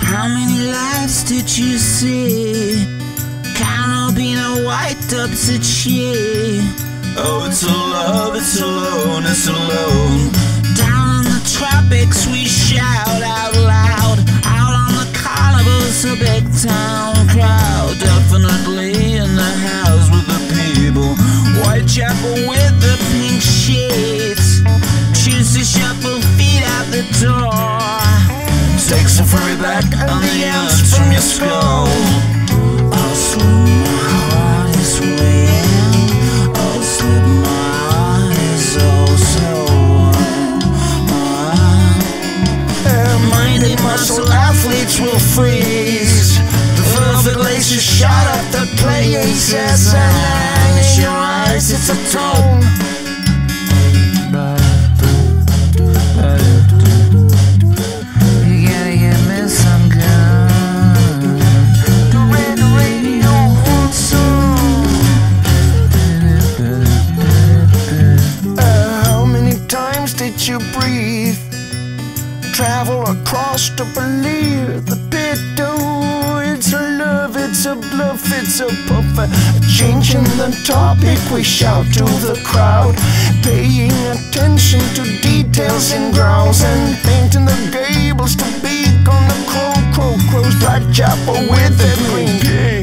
How many lives did you see? Count up in a white up to cheer. Oh, it's a love, it's alone, it's alone. Down in the tropics we shout out loud, out on the carnivals, a big town crowd. Definitely in the house with the people. Whitechapel with the pink sheets. Choose to shuffle feet out the door. Take some furry back on the ounce from your skull. I'll slip my heart is wet. I'll slip my heart is oh so warm. My mighty muscle athletes will freeze. The velvet laces shot up the players as I hang your eyes, it's a toll. You breathe, travel across to believe the pit. Oh, it's a love, it's a bluff, it's a puff. Changing the topic, we shout to the crowd, paying attention to details and growls, and painting the gables to beak on the crow, crow, crows. Black chapel with the green.